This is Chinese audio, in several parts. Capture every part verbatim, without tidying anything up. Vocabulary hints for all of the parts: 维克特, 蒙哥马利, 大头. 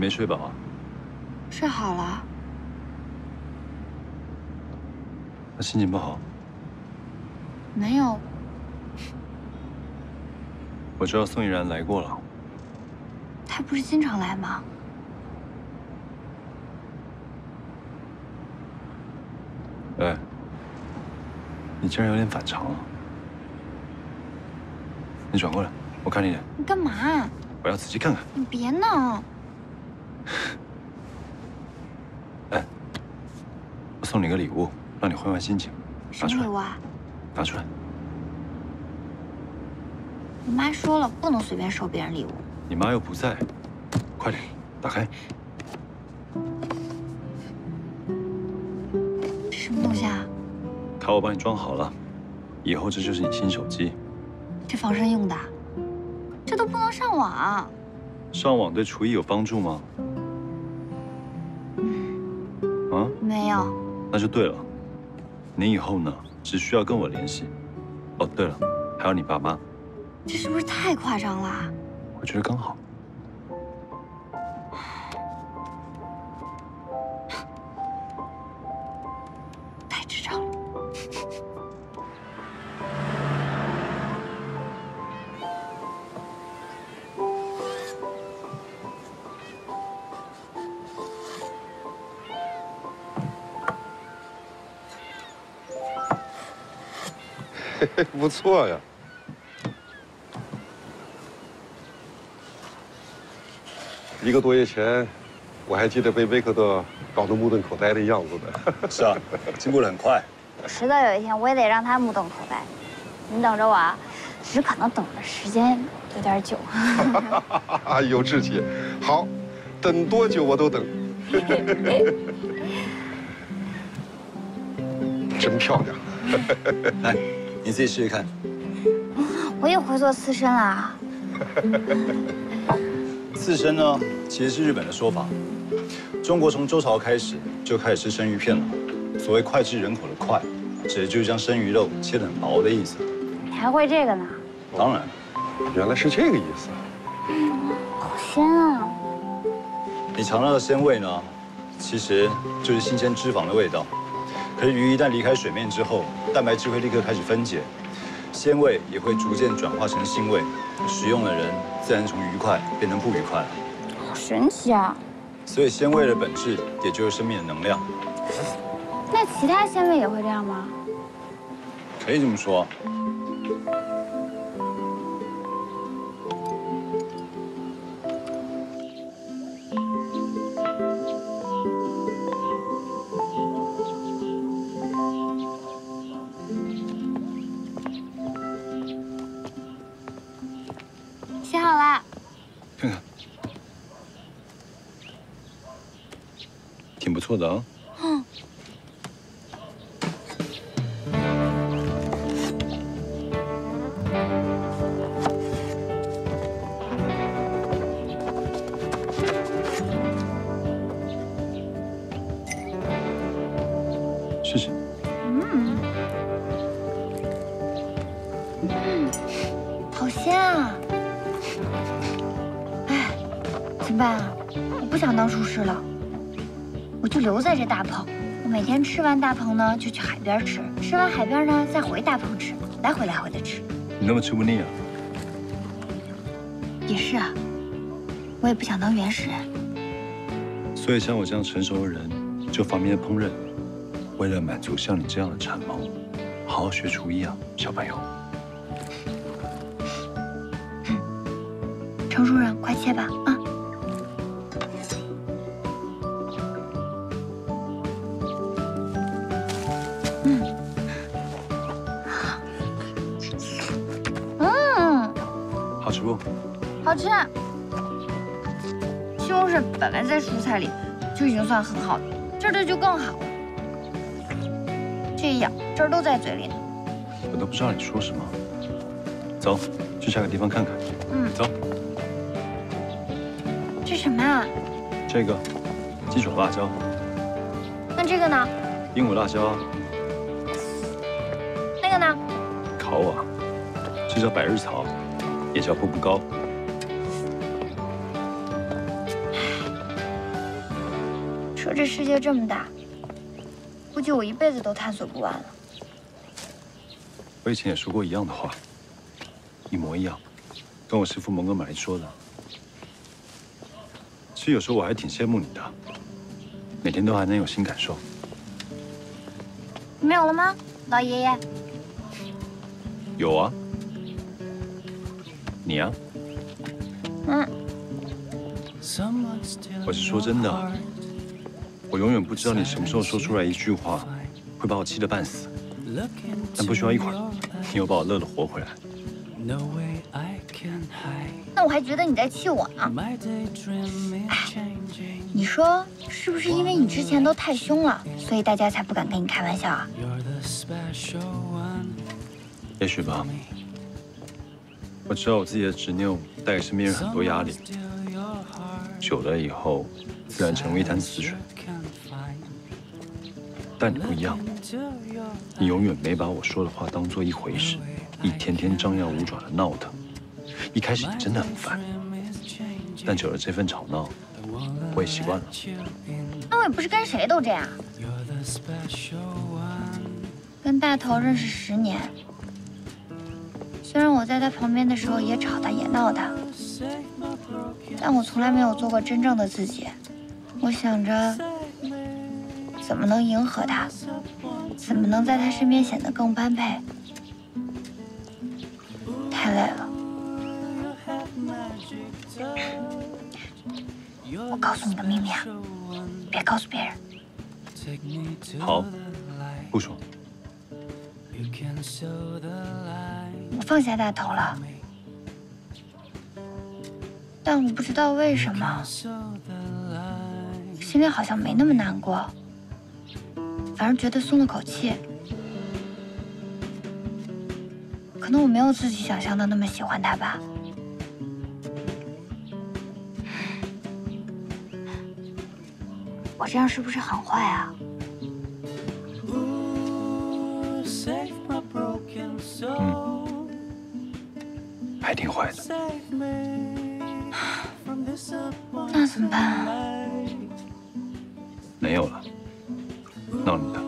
没睡饱啊？睡好了。他心情不好？没有。我知道宋依然来过了。他不是经常来吗？ 哎，你竟然有点反常啊！你转过来，我看你一眼。你干嘛？我要仔细看看。你别闹！哎，我送你个礼物，让你换换心情。拿出来。什么礼物啊？拿出来。我妈说了，不能随便收别人礼物。你妈又不在，快点打开。 我帮你装好了，以后这就是你新手机。这防身用的，这都不能上网。上网对厨艺有帮助吗？嗯、啊？没有。那就对了。你以后呢，只需要跟我联系。哦，对了，还有你爸妈。这是不是太夸张了？我觉得刚好。太智障了。 不错呀，一个多月前，我还记得被维克特搞得目瞪口呆的样子的。是啊，进步得很快。迟早有一天，我也得让他目瞪口呆。你等着我啊，只可能等的时间有点久。有志气，好，等多久我都等。真漂亮。来。 你自己试试看。我也会做刺身啊。刺身呢，其实是日本的说法。中国从周朝开始就开始吃生鱼片了。所谓“脍炙人口”的“脍”，指的就是将生鱼肉切得很薄的意思。你还会这个呢？当然，原来是这个意思。好鲜啊！你尝到的鲜味呢，其实就是新鲜脂肪的味道。 可是鱼一旦离开水面之后，蛋白质会立刻开始分解，鲜味也会逐渐转化成腥味，食用的人自然从愉快变成不愉快。好神奇啊！所以鲜味的本质也就是生命的能量。那其他鲜味也会这样吗？可以这么说。不错的啊！嗯，试试。嗯，嗯，好鲜啊！哎，怎么办啊？我不想当厨师了。 就留在这大棚，我每天吃完大棚呢，就去海边吃，吃完海边呢，再回大棚吃，来回来回的吃。你那么吃不腻啊？也是啊，我也不想当原始人。所以像我这样成熟的人，就发明了烹饪，为了满足像你这样的馋猫，好好学厨艺啊，小朋友。程主任，快切吧，啊！ 好吃，西红柿本来在蔬菜里就已经算很好了，这儿的就更好了。这一咬，汁儿都在嘴里呢。我都不知道你说什么。走，去下个地方看看。嗯，走。这什么啊？这个鸡爪辣椒。那这个呢？鹦鹉辣椒。那个呢？烤瓦，这叫百日草，也叫步步高。说这世界这么大，估计我一辈子都探索不完了。我以前也说过一样的话，一模一样，跟我师父蒙哥马利说的。其实有时候我还挺羡慕你的，每天都还能有新感受。你没有了吗，老爷爷？有啊，你啊。嗯。 我是说真的，我永远不知道你什么时候说出来一句话，会把我气得半死。但不需要一会儿，你又把我乐得活回来。那我还觉得你在气我呢。你说是不是因为你之前都太凶了，所以大家才不敢跟你开玩笑啊？也许吧。我知道我自己的执拗带给身边人很多压力。 久了以后，自然成为一潭死水。但你不一样，你永远没把我说的话当做一回事，一天天张牙舞爪的闹腾。一开始你真的很烦，但久了这份吵闹，我也习惯了。那我也不是跟谁都这样。跟大头认识十年，虽然我在他旁边的时候也吵他也闹他。 但我从来没有做过真正的自己。我想着，怎么能迎合他，怎么能在他身边显得更般配。太累了。我告诉你个秘密啊，别告诉别人。好，不说。我放下大头了。 但我不知道为什么，心里好像没那么难过，反而觉得松了口气。可能我没有自己想象的那么喜欢他吧。我这样是不是很坏啊？嗯，还挺坏的。 那怎么办啊？没有了，闹你的。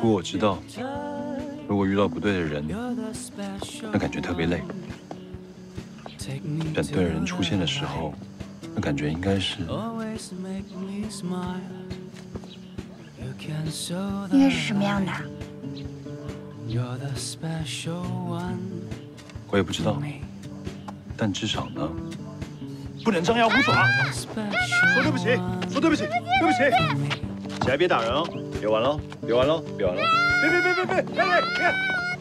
不过我知道，如果遇到不对的人，那感觉特别累。但对的人出现的时候，那感觉应该是……应该是什么样的？我也不知道。 但至少呢，不能张牙舞爪。说对不起，说对不起，对不起。起来别打人哦，别玩喽，别玩喽，别玩喽！别别别别别别别！